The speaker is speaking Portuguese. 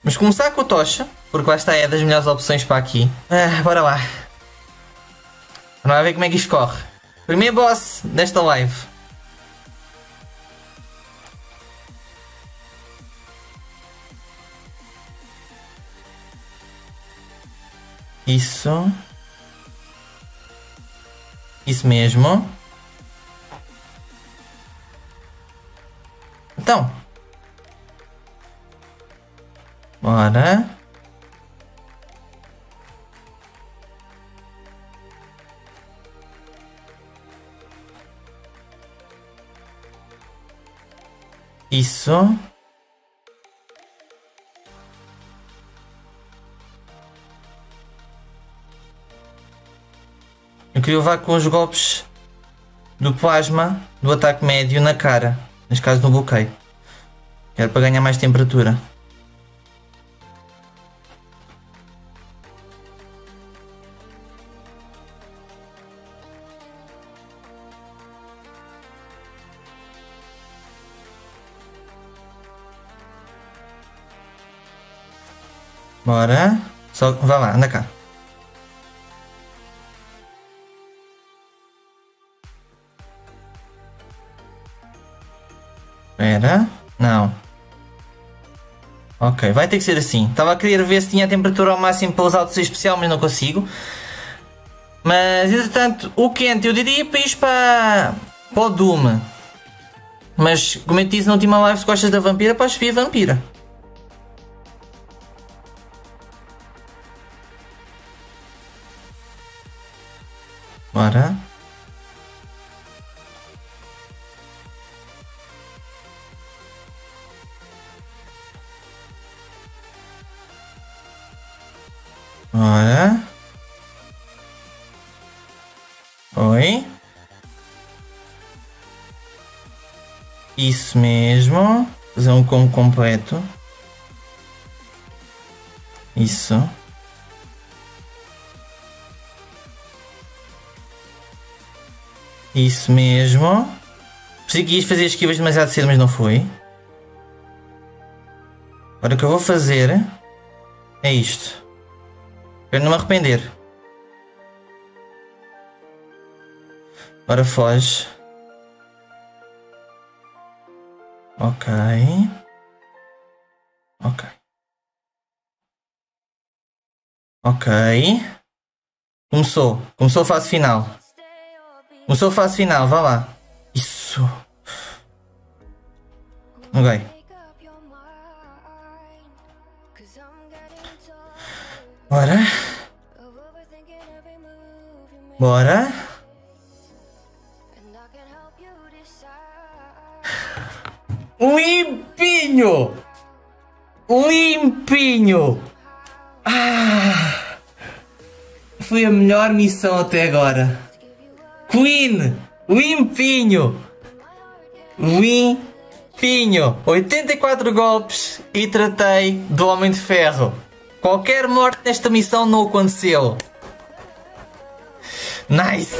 Vamos começar com a tocha, porque lá está, é das melhores opções para aqui. Bora lá. Vamos ver como é que isto corre. Primeiro boss desta live. Isso. Isso mesmo. Então. Bora. Isso. Eu queria levar com os golpes do plasma do ataque médio na cara, neste caso no bloqueio. Quero para ganhar mais temperatura. Bora, só vá lá, anda cá. Espera, não. Ok, vai ter que ser assim. Estava a querer ver se tinha a temperatura ao máximo para usar o tecido especial, mas não consigo. Mas entretanto, o quente eu diria para ir para o Doom. Mas como eu te disse na última live, se gostas da vampira, podes subir a vampira. Bora. Bora. Oi. Isso mesmo. Fazer um combo completo. Isso. Isso mesmo. Pensei que ia fazer esquivas demasiado cedo, mas não foi. Agora o que eu vou fazer é isto. Para não me arrepender. Agora foge. Ok. Ok. Ok. Começou. Começou a fase final. O seu fase final, vá lá. Isso. Ok. Bora. Bora. Limpinho. Limpinho. Ah. Foi a melhor missão até agora. Clean, limpinho, limpinho, 84 golpes e tratei do Homem de Ferro. Qualquer morte nesta missão não aconteceu. Nice!